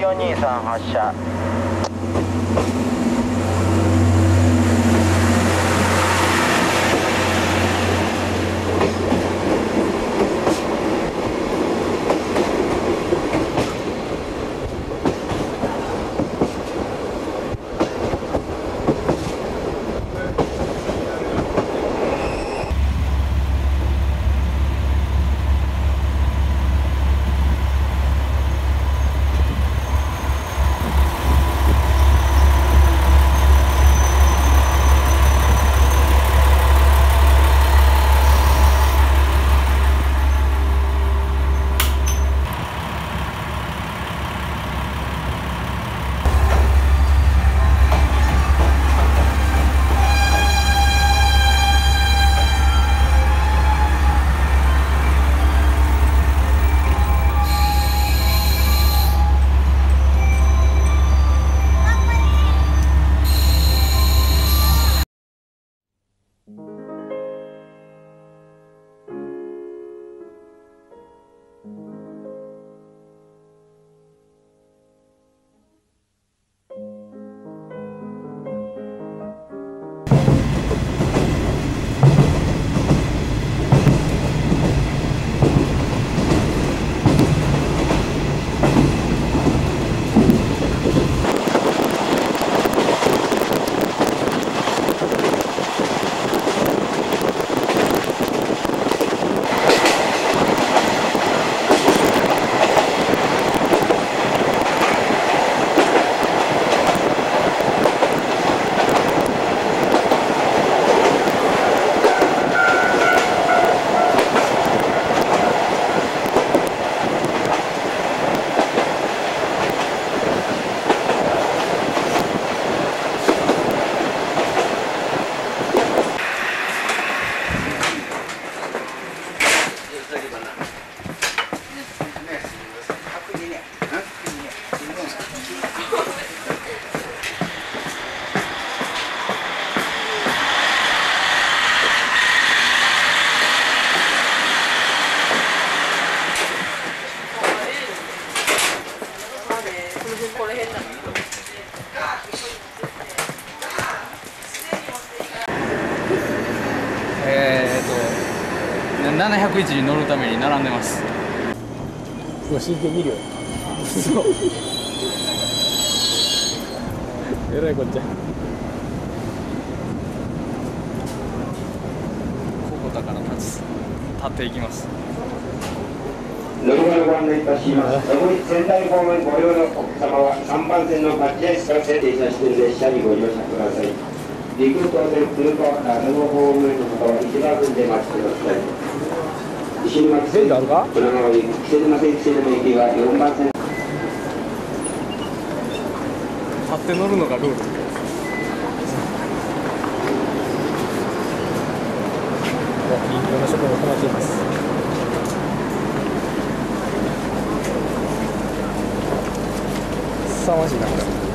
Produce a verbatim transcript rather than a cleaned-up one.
よんにーさん発車。ななひゃくいちに乗るために並んでます。すごい真剣見るよ。すごいえらいこっちゃ。ここだから立つ立っていきます。ろくばんでいたします。仙台方面ご利用のお客様はさんばん線の待合室から停車している列車にご乗車ください。陸東線通過ななごう方面の方はいちばんせんで待ちください。石巻線車川行き木瀬島線木瀬島行きはよんばんせん。立って乗るのがルール。いろんな職務を行っています。凄まじいなこれ。